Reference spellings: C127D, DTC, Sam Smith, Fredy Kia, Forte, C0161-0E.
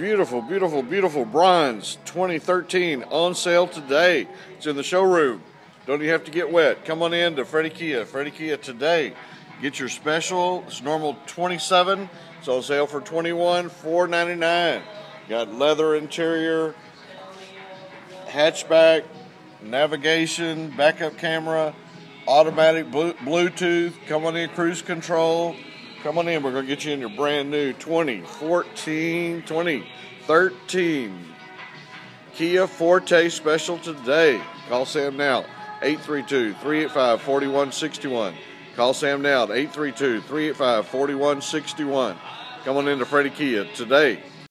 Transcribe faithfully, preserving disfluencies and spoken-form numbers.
Beautiful, beautiful, beautiful bronze twenty thirteen on sale today. It's in the showroom. Don't even have to get wet. Come on in to Fredy Kia. Fredy Kia today. Get your special. It's normal twenty-seven dollars. It's on sale for twenty-one dollars, four ninety-nine. Got leather interior, hatchback, navigation, backup camera, automatic Bluetooth. Come on in, cruise control. Come on in. We're going to get you in your brand new twenty fourteen, twenty thirteen Kia Forte special today. Call Sam now, eight three two, three eight five, four one six one. Call Sam now at eight three two, three eight five, four one six one. Come on into Fredy Kia today.